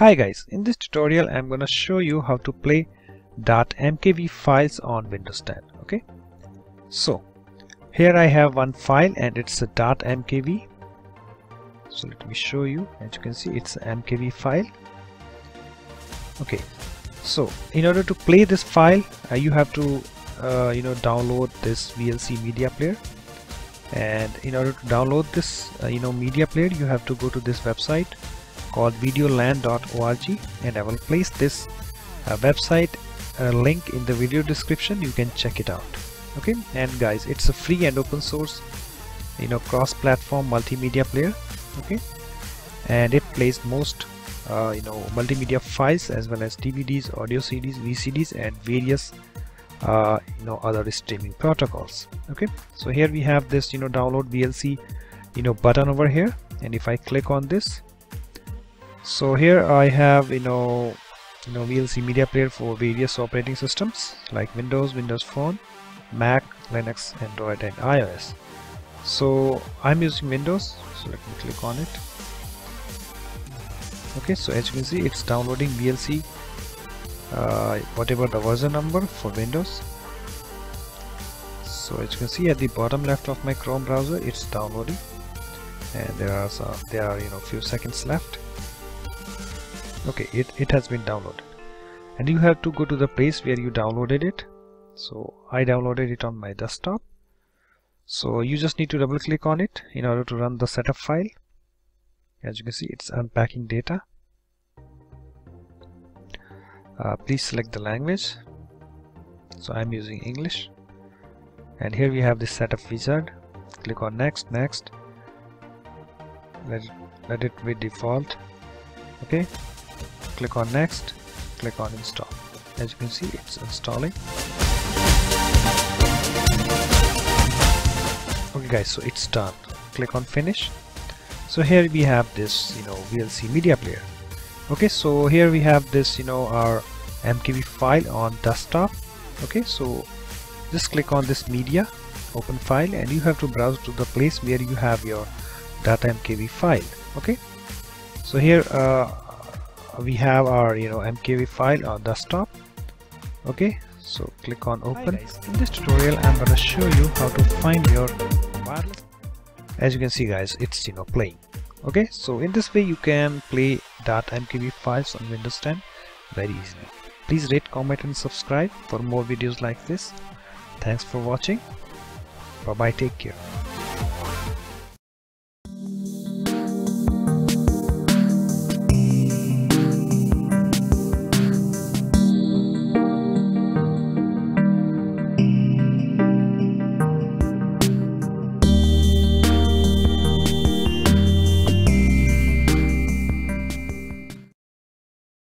Hi guys, in this tutorial I'm going to show you how to play .mkv files on Windows 10. Okay, so here I have one file and it's a .mkv. So let me show you. As you can see, it's an mkv file. Okay, so in order to play this file, you have to download this VLC media player. And in order to download this media player, you have to go to this website called videolan.org, and I will place this website link in the video description. You can check it out. Okay, and guys, it's a free and open source cross-platform multimedia player. Okay, and it plays most multimedia files as well as DVDs, audio CDs, VCDs and various other streaming protocols. Okay, so here we have this download VLC button over here, and if I click on this, so here I have VLC media player for various operating systems like Windows, Windows Phone, Mac, Linux, Android and iOS. So I'm using Windows, so let me click on it. Okay, so as you can see, it's downloading VLC whatever the version number for Windows. So as you can see, at the bottom left of my Chrome browser, it's downloading, and there are few seconds left. Okay, it has been downloaded, and you have to go to the place where you downloaded it. So I downloaded it on my desktop, so you just need to double click on it in order to run the setup file. As you can see, it's unpacking data. Please select the language, so I'm using English, and here we have the setup wizard. Click on next, next, let it be default. Okay, click on next, click on install. As you can see, it's installing. Okay guys, so it's done. Click on finish. So here we have this VLC media player. Okay, so here we have this our mkv file on desktop. Okay, so just click on this media, open file, and you have to browse to the place where you have your .mkv file. Okay, so here we have our mkv file on desktop. Okay, so click on open. Hi guys, in this tutorial I'm going to show you how to find your wireless. As you can see guys, it's playing. Okay, so in this way you can play .mkv files on Windows 10 very easily. Please rate, comment and subscribe for more videos like this. Thanks for watching. Bye bye, take care.